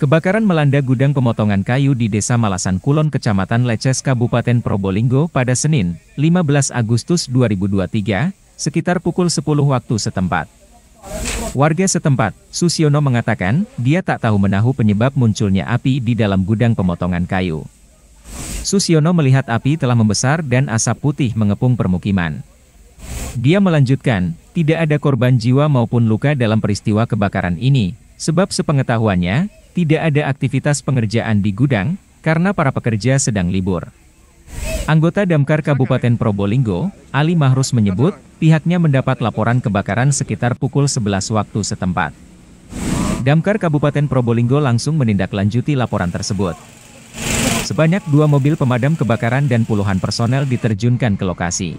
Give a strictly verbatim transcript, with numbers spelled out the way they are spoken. Kebakaran melanda gudang pemotongan kayu di Desa Malasan Kulon, Kecamatan Leces, Kabupaten Probolinggo pada Senin, lima belas Agustus dua ribu dua puluh tiga, sekitar pukul sepuluh waktu setempat. Warga setempat, Susiono, mengatakan dia tak tahu menahu penyebab munculnya api di dalam gudang pemotongan kayu. Susiono melihat api telah membesar dan asap putih mengepung permukiman. Dia melanjutkan, tidak ada korban jiwa maupun luka dalam peristiwa kebakaran ini, sebab sepengetahuannya, tidak ada aktivitas pengerjaan di gudang, karena para pekerja sedang libur. Anggota Damkar Kabupaten Probolinggo, Ali Mahrus, menyebut pihaknya mendapat laporan kebakaran sekitar pukul sebelas waktu setempat. Damkar Kabupaten Probolinggo langsung menindaklanjuti laporan tersebut. Sebanyak dua mobil pemadam kebakaran dan puluhan personel diterjunkan ke lokasi.